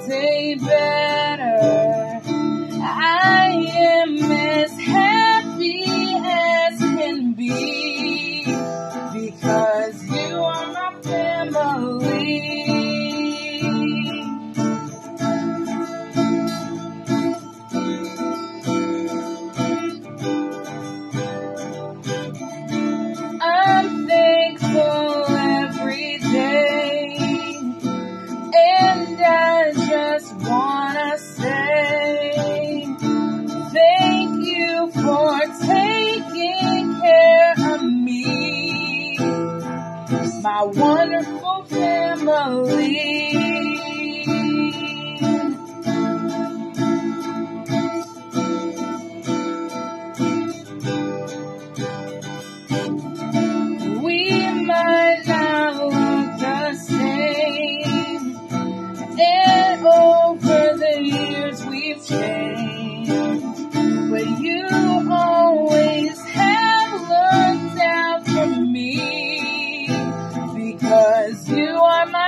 day better. I am as happy as can be, because you are my family. I'm thankful every day, and I just wanna say thank you for taking care of me, my wonderful family.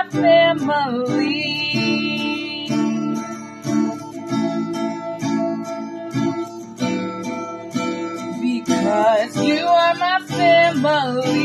Family. Because you are my family.